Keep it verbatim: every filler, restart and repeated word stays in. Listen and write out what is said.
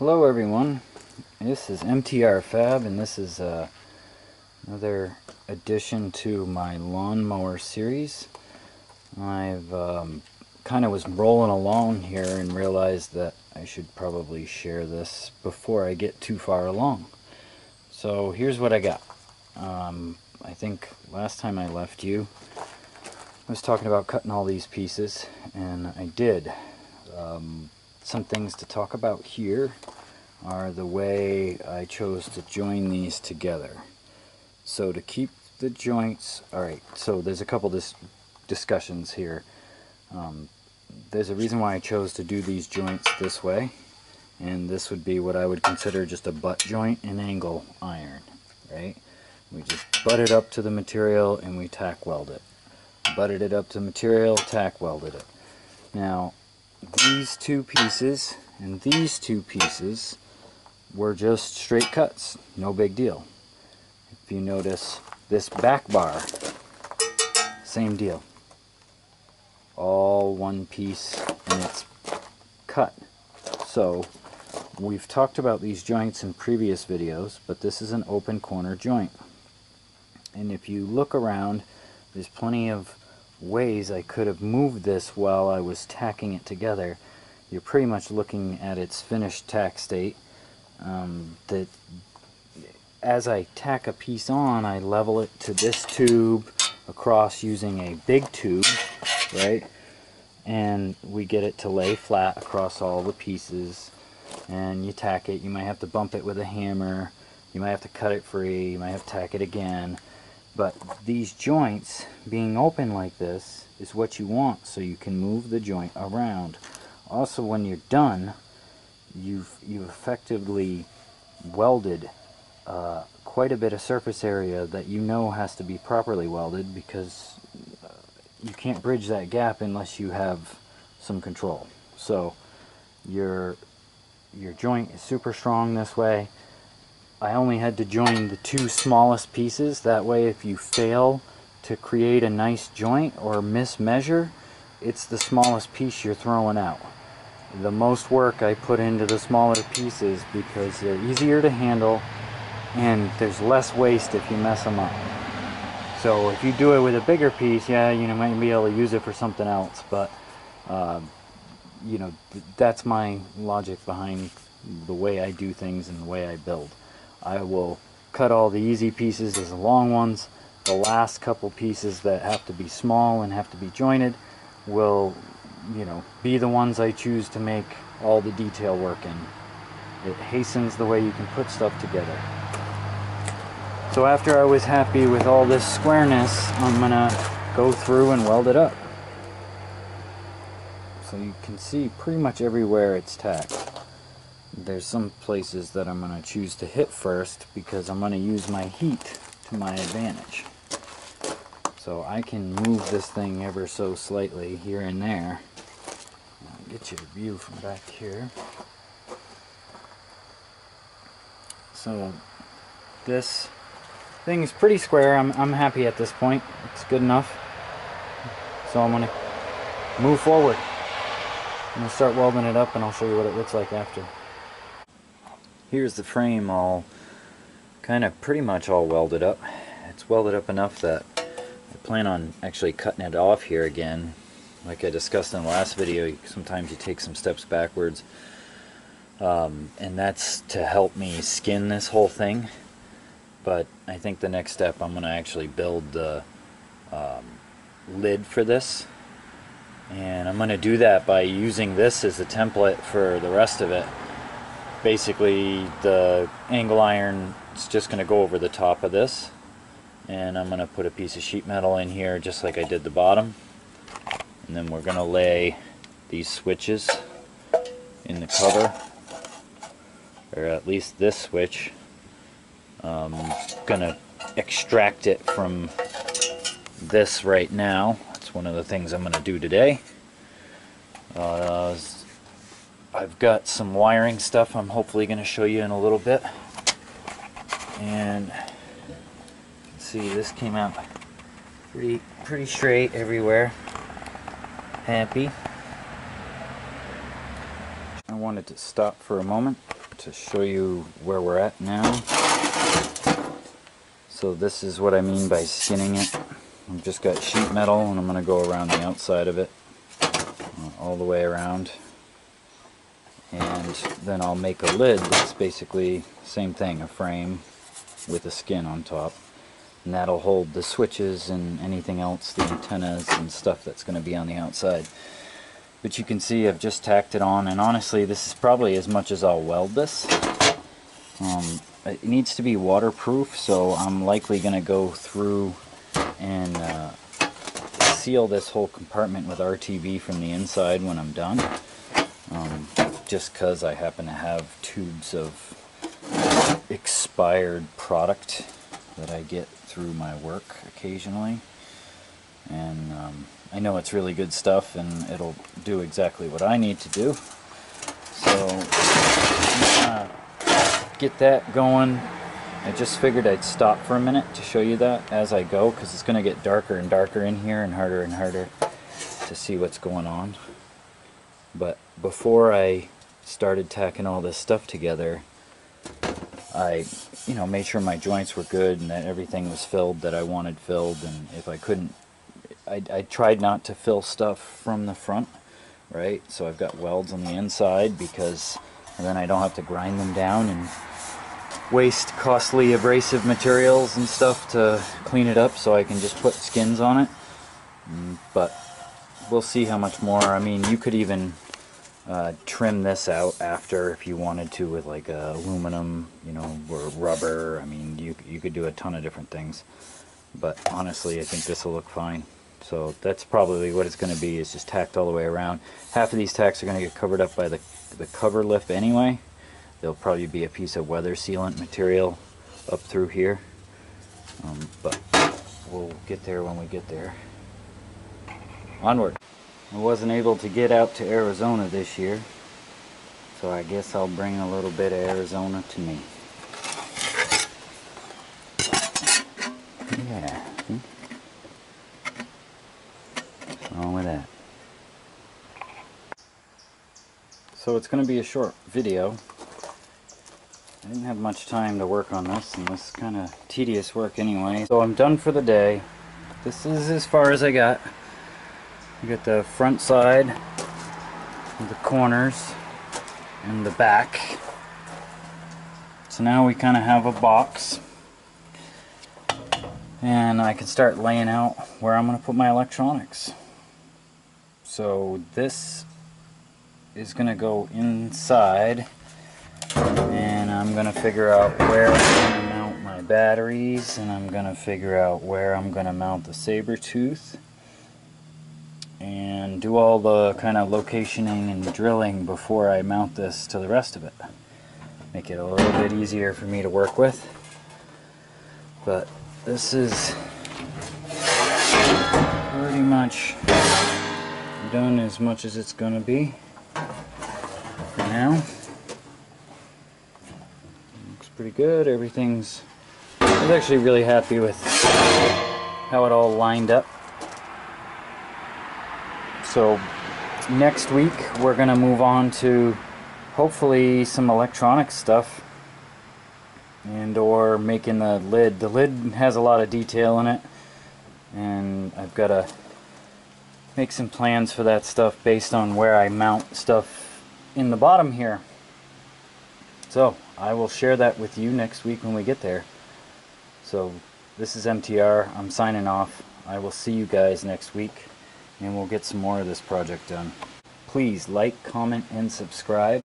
Hello everyone, this is M T R Fab and this is uh, another addition to my lawnmower series. I've um, kind of was rolling along here and realized that I should probably share this before I get too far along. So here's what I got. Um, I think last time I left you, I was talking about cutting all these pieces, and I did. Um, Some things to talk about here are the way I chose to join these together. So to keep the joints, alright, so there's a couple dis discussions here. Um, there's a reason why I chose to do these joints this way, and this would be what I would consider just a butt joint and angle iron, right? We just butt it up to the material and we tack weld it. Butted it up to the material, tack welded it. Now, these two pieces and these two pieces were just straight cuts, no big deal. If you notice this back bar, same deal, all one piece and it's cut. So we've talked about these joints in previous videos, but this is an open corner joint, and if you look around, there's plenty of ways I could have moved this while I was tacking it together. You're pretty much looking at its finished tack state. Um, that as I tack a piece on, I level it to this tube across using a big tube, right? And we get it to lay flat across all the pieces, and you tack it. You might have to bump it with a hammer, you might have to cut it free, you might have to tack it again. But these joints being open like this is what you want, so you can move the joint around. Also, when you're done, you've, you've effectively welded uh, quite a bit of surface area that you know has to be properly welded, because uh, you can't bridge that gap unless you have some control. So your, your joint is super strong this way. I only had to join the two smallest pieces, that way if you fail to create a nice joint or mismeasure, it's the smallest piece you're throwing out. The most work I put into the smaller pieces because they're easier to handle and there's less waste if you mess them up. So if you do it with a bigger piece, yeah, you know, might be able to use it for something else, but uh, you know, th that's my logic behind the way I do things and the way I build. I will cut all the easy pieces as the long ones. The last couple pieces that have to be small and have to be jointed will, you know, be the ones I choose to make all the detail work in. It hastens the way you can put stuff together. So after I was happy with all this squareness, I'm gonna go through and weld it up. So you can see pretty much everywhere it's tacked. There's some places that I'm going to choose to hit first because I'm going to use my heat to my advantage. So I can move this thing ever so slightly here and there. I'll get you a view from back here. So this thing is pretty square. I'm, I'm happy at this point. It's good enough. So I'm going to move forward. I'm going to start welding it up and I'll show you what it looks like after. Here's the frame all kind of pretty much all welded up. It's welded up enough that I plan on actually cutting it off here again. Like I discussed in the last video, sometimes you take some steps backwards. Um, and that's to help me skin this whole thing. But I think the next step, I'm going to actually build the um, lid for this. And I'm going to do that by using this as a template for the rest of it. Basically, the angle iron is just going to go over the top of this, and I'm going to put a piece of sheet metal in here just like I did the bottom, and then we're going to lay these switches in the cover, or at least this switch. I'm going to extract it from this right now. That's one of the things I'm going to do today. Uh, I've got some wiring stuff I'm hopefully going to show you in a little bit. And see, this came out pretty pretty straight everywhere. Happy. I wanted to stop for a moment to show you where we're at now. So this is what I mean by skinning it. I've just got sheet metal and I'm going to go around the outside of it, all the way around, and then I'll make a lid that's basically the same thing, a frame with a skin on top, and that'll hold the switches and anything else, the antennas and stuff that's going to be on the outside. But you can see I've just tacked it on, and honestly this is probably as much as I'll weld this. Um, it needs to be waterproof, so I'm likely going to go through and uh, seal this whole compartment with R T V from the inside when I'm done, um, just because I happen to have tubes of expired product that I get through my work occasionally, and um, I know it's really good stuff and it'll do exactly what I need to do. So uh, get that going. I just figured I'd stop for a minute to show you that as I go, because it's going to get darker and darker in here and harder and harder to see what's going on. But before I started tacking all this stuff together, I, you know, made sure my joints were good and that everything was filled that I wanted filled. And if I couldn't, I, I tried not to fill stuff from the front, right? So I've got welds on the inside, because and then I don't have to grind them down and waste costly abrasive materials and stuff to clean it up, so I can just put skins on it. But we'll see how much more. I mean, you could even uh, trim this out after if you wanted to with like uh, aluminum, you know, or rubber. I mean, you, you could do a ton of different things, but honestly I think this will look fine. So that's probably what it's going to be, is just tacked all the way around. Half of these tacks are going to get covered up by the, the cover lip anyway. There'll probably be a piece of weather sealant material up through here, um, but we'll get there when we get there. Onward. I wasn't able to get out to Arizona this year, so I guess I'll bring a little bit of Arizona to me. Yeah, see? What's wrong with that? So it's going to be a short video. I didn't have much time to work on this, and this is kind of tedious work anyway. So I'm done for the day. This is as far as I got. You got the front side, the corners, and the back. So now we kind of have a box, and I can start laying out where I'm going to put my electronics. So this is going to go inside, and I'm going to figure out where I'm going to mount my batteries, and I'm going to figure out where I'm going to mount the sabertooth, and do all the kind of locationing and drilling before I mount this to the rest of it. Make it a little bit easier for me to work with. But this is pretty much done as much as it's going to be for now. Pretty good. Everything's I was actually really happy with how it all lined up. So next week we're gonna move on to hopefully some electronic stuff, and or making the lid. The lid has a lot of detail in it, and I've got to make some plans for that stuff based on where I mount stuff in the bottom here. So I will share that with you next week when we get there. So this is M T R. I'm signing off. I will see you guys next week, and we'll get some more of this project done. Please like, comment, and subscribe.